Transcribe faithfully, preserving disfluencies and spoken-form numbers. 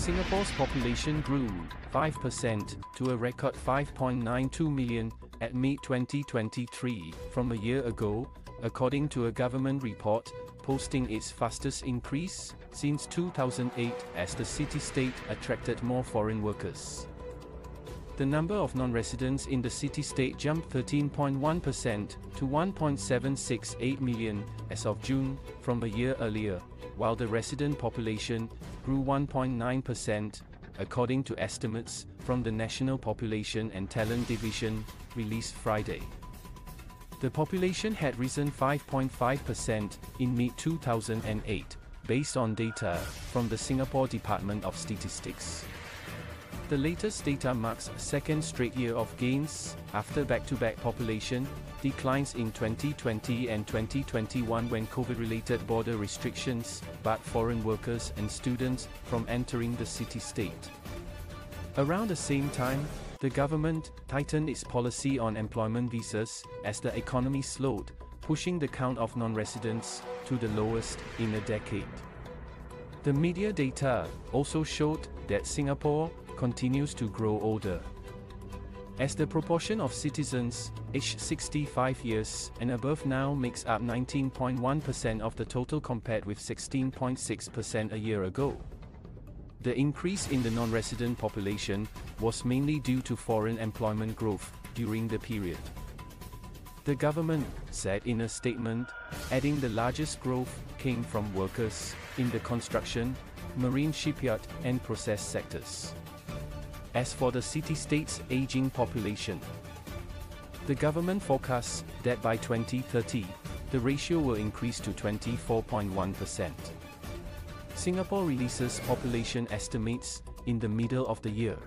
Singapore's population grew five percent to a record five point nine two million at May twenty twenty-three from a year ago, according to a government report, posting its fastest increase since two thousand eight as the city-state attracted more foreign workers. The number of non-residents in the city-state jumped thirteen point one percent to one point seven six eight million as of June, from a year earlier, while the resident population grew one point nine percent, according to estimates from the National Population and Talent Division, released Friday. The population had risen five point five percent in May two thousand eight, based on data from the Singapore Department of Statistics. The latest data marks a second straight year of gains, after back-to-back population declines in twenty twenty and twenty twenty-one when COVID-related barred restrictions barred foreign workers and students from entering the city-state. Around the same time, the government tightened its policy on employment visas as the economy slowed, pushing the count of non-residents to the lowest in a decade. The media data also showed that Singapore continues to grow older, as the proportion of citizens aged sixty-five years and above now makes up nineteen point one percent of the total compared with sixteen point six percent a year ago. The increase in the non-resident population was mainly due to foreign employment growth during the period, the government said in a statement, adding the largest growth came from workers in the construction, marine shipyard and process sectors. As for the city-state's aging population, the government forecasts that by twenty thirty, the ratio will increase to twenty-four point one percent. Singapore releases population estimates in the middle of the year.